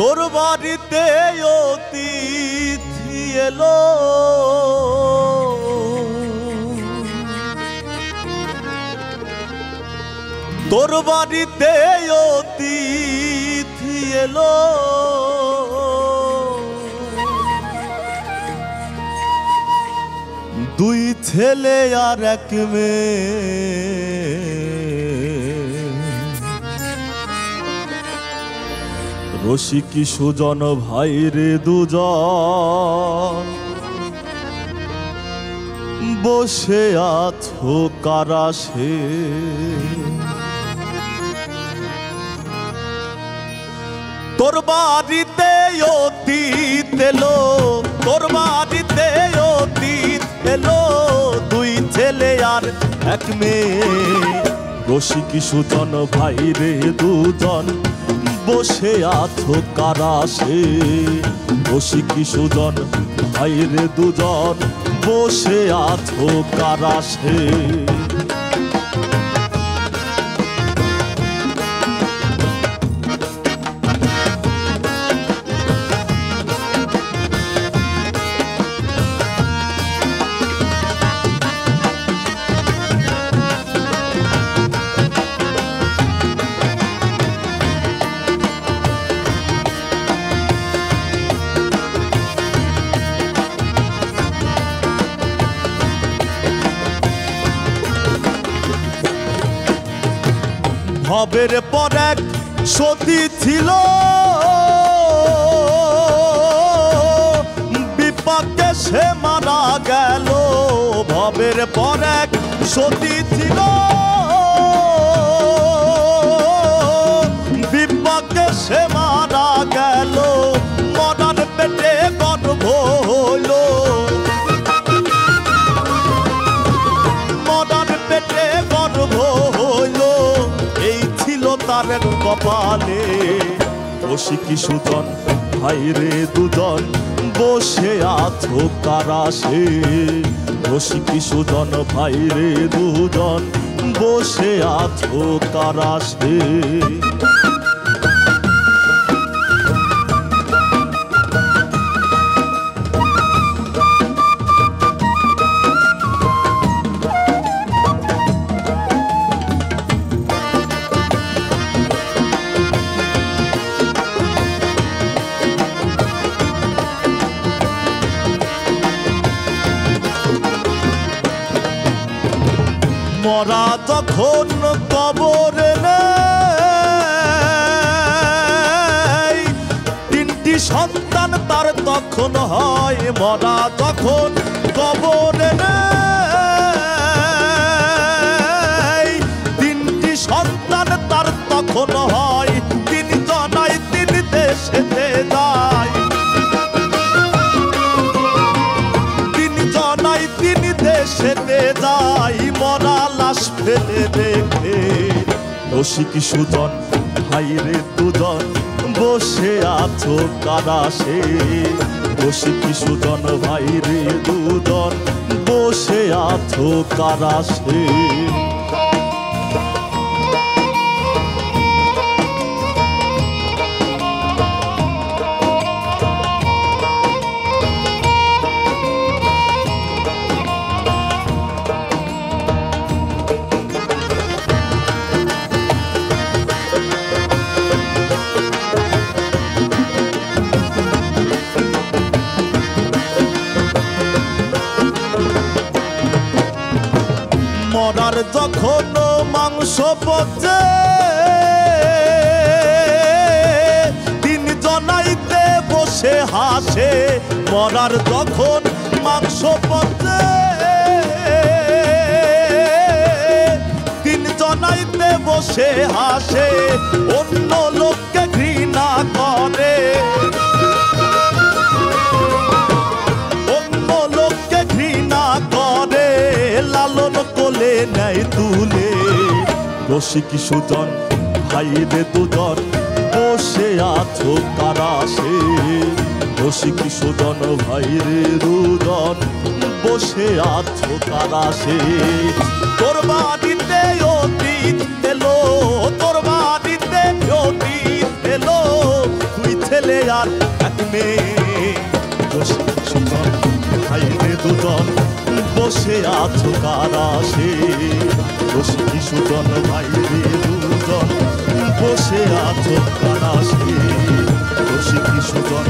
তোর বাড়িতে অতিথি এলো, তোর বাড়িতে অতিথি এলো, দুই ছেলে আর এক মেয়ে। রসিক সুজন ভাই রে দুজন বসে আছো কারাসে, তোর বাড়িতে অতীত এলো, তোর বাড়িতে অতীত এলো, দুই ছেলে আর এক মেয়ে। রসিক সুজন ভাই রে দুজন বসে আছো কারাসে, রসিক সুজন ভাই রে দুজন বসে আছো কারাসে। ভবের পর এক সতী ছিল, বিপদে সে মারা গেল। ভবের পর এক সতী ছিল, বিপদে সে মারা গেল, মরার পেটে গর্ভ হইল, মরার পেটে গর্ভ হইল, এই ছিল তার কপালে। রসিক সুজন ভাই রে দুজন বসে আছো কারাসে, রসিক সুজন ভাই রে দুজন বসে আছো কারাসে। মরা যখন কবরে নেয়, তিনটি সন্তান তার তখন হয়। মরা যখন কবরে নেয়, তিনটি সন্তান তার তখন হয়। তিনি জনায় তিনি দেশেতে যায়, তিনি জনায় তিনি দেশেতে যায়, মরা লাশ ফেলে দেখে। রসিক সুজন ভাই রে দুজন বসে আছো কারাসে, রসিক সুজন ভাই রে দুজন বসে আছো কারাসে। মরার যখন মাংস পচে, তিনি জনাইতে বসে হাসে। মরার যখন মাংস পচে, তিনি জনাইতে বসে হাসে, অন্য লোককে ঘৃণা করে, অন্য লোককে ঘৃণা করে, লালন কোলে নেয় তুলে। রসিক সুজন ভাই রে দুজন বসে আছো কারাসে, রসিক সুজন ভাই রে দুজন বসে আছো কারাসে। তোর বাড়িতে অতীত এলো, তোর বাড়িতে অতীত এলো, তুই ছেলে আর এক মেয়ে খাইলে দুজন বসে আছো কারা সে সুজন ভাইরে দুজন বসে আছো কারা সে সুজন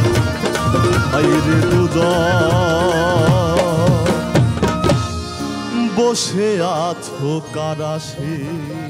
ভাইরে দুজন বসে আছো কারা সে।